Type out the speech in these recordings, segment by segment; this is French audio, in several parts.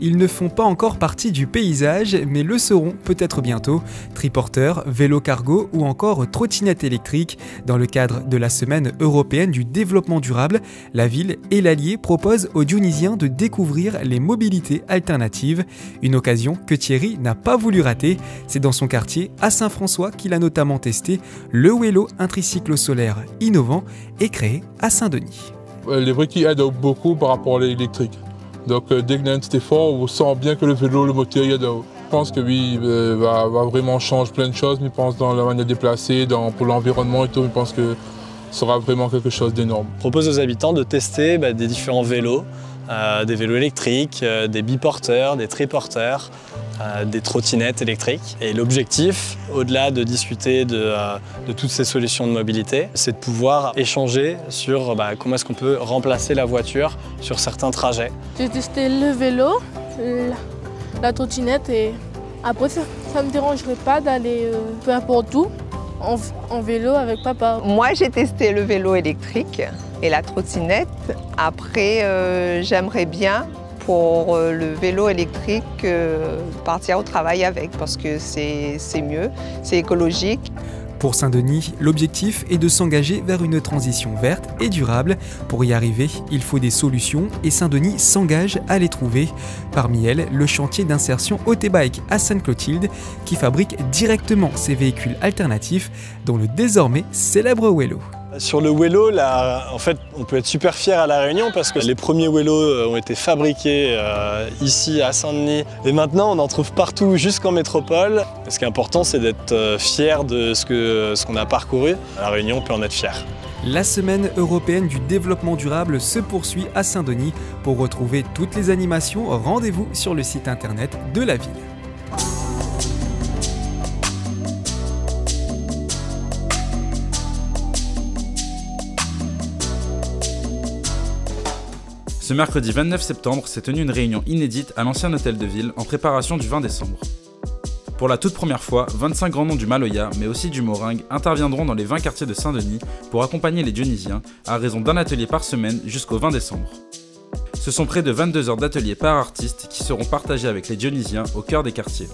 Ils ne font pas encore partie du paysage, mais le seront peut-être bientôt. Triporteurs, vélos cargo ou encore trottinettes électriques. Dans le cadre de la Semaine européenne du développement durable, la ville et l'ALIE proposent aux Dionysiens de découvrir les mobilités alternatives. Une occasion que Thierry n'a pas voulu rater. C'est dans son quartier, à Saint-François, qu'il a notamment testé le WELLO, un tricycle solaire innovant et créé à Saint-Denis. Les briquets aident beaucoup par rapport à l'électrique. Donc dès qu'il y a un petit effort, on sent bien que le vélo, le moteur, il y a de... Je pense que oui, va vraiment changer plein de choses, mais je pense dans la manière de déplacer, pour l'environnement et tout, je pense que ça sera vraiment quelque chose d'énorme. On propose aux habitants de tester des différents vélos, des vélos électriques, des biporteurs, des triporteurs, des trottinettes électriques. Et l'objectif, au-delà de discuter de toutes ces solutions de mobilité, c'est de pouvoir échanger sur comment est-ce qu'on peut remplacer la voiture sur certains trajets. J'ai testé le vélo, la trottinette et après ça ne me dérangerait pas d'aller peu importe où en vélo avec papa. Moi j'ai testé le vélo électrique et la trottinette. Après j'aimerais bien pour le vélo électrique partir au travail avec parce que c'est mieux, c'est écologique. Pour Saint-Denis, l'objectif est de s'engager vers une transition verte et durable. Pour y arriver, il faut des solutions et Saint-Denis s'engage à les trouver. Parmi elles, le chantier d'insertion OT Bike à Sainte-Clotilde qui fabrique directement ces véhicules alternatifs dont le désormais célèbre WELLO. Sur le WELLO, en fait, on peut être super fiers à La Réunion parce que les premiers WELLO ont été fabriqués ici à Saint-Denis et maintenant on en trouve partout jusqu'en métropole. Et ce qui est important, c'est d'être fier de ce qu'on a parcouru. À La Réunion, on peut en être fier. La Semaine européenne du développement durable se poursuit à Saint-Denis. Pour retrouver toutes les animations, rendez-vous sur le site internet de la ville. Ce mercredi 29 septembre s'est tenue une réunion inédite à l'ancien hôtel de ville en préparation du 20 décembre. Pour la toute première fois, 25 grands noms du Maloya, mais aussi du Moringue, interviendront dans les 20 quartiers de Saint-Denis pour accompagner les Dionysiens à raison d'un atelier par semaine jusqu'au 20 décembre. Ce sont près de 22 heures d'ateliers par artiste qui seront partagés avec les Dionysiens au cœur des quartiers.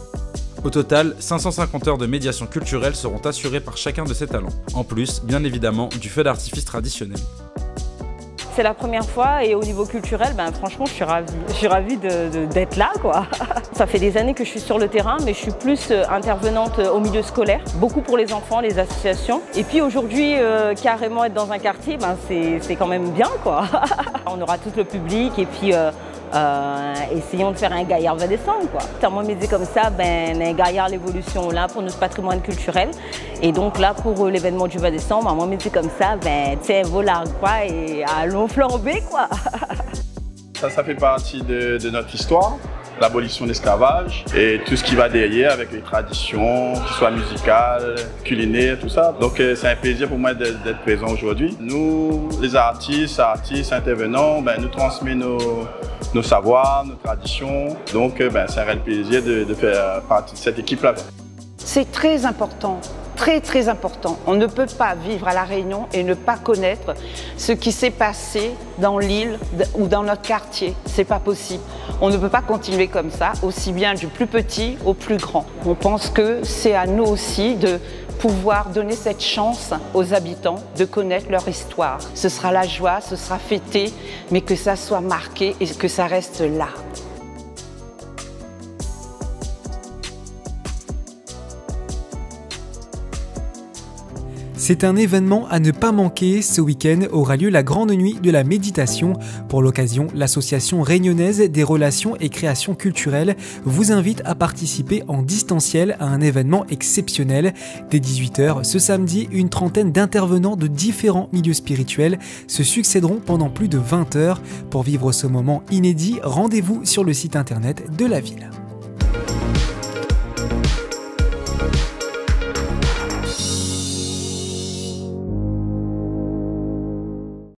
Au total, 550 heures de médiation culturelle seront assurées par chacun de ces talents, en plus, bien évidemment, du feu d'artifice traditionnel. C'est la première fois et au niveau culturel, franchement, je suis ravie d'être là, quoi. Ça fait des années que je suis sur le terrain, mais je suis plus intervenante au milieu scolaire, beaucoup pour les enfants, les associations. Et puis aujourd'hui, carrément être dans un quartier, c'est quand même bien, quoi. On aura tout le public et puis essayons de faire un gaillard va descendre, quoi. Moi, je me dis comme ça, un gaillard l'évolution là pour notre patrimoine culturel. Et donc là, pour l'événement du 20 décembre, moi, je me dis comme ça, tiens, voilà, quoi, et allons. Flambé, quoi. Ça fait partie de notre histoire, l'abolition de l'esclavage et tout ce qui va derrière avec les traditions, que ce soit musicales, culinaires, tout ça. Donc c'est un plaisir pour moi d'être présent aujourd'hui. Nous, les artistes, intervenants, nous transmettons nos savoirs, nos traditions. Donc c'est un réel plaisir de faire partie de cette équipe-là. C'est très important. Très très important. On ne peut pas vivre à La Réunion et ne pas connaître ce qui s'est passé dans l'île ou dans notre quartier. C'est pas possible. On ne peut pas continuer comme ça, aussi bien du plus petit au plus grand. On pense que c'est à nous aussi de pouvoir donner cette chance aux habitants de connaître leur histoire. Ce sera la joie, ce sera fêté, mais que ça soit marqué et que ça reste là. C'est un événement à ne pas manquer. Ce week-end aura lieu la Grande Nuit de la Méditation. Pour l'occasion, l'association réunionnaise des relations et créations culturelles vous invite à participer en distanciel à un événement exceptionnel. Dès 18 h, ce samedi, une trentaine d'intervenants de différents milieux spirituels se succéderont pendant plus de 20 heures. Pour vivre ce moment inédit, rendez-vous sur le site internet de la ville.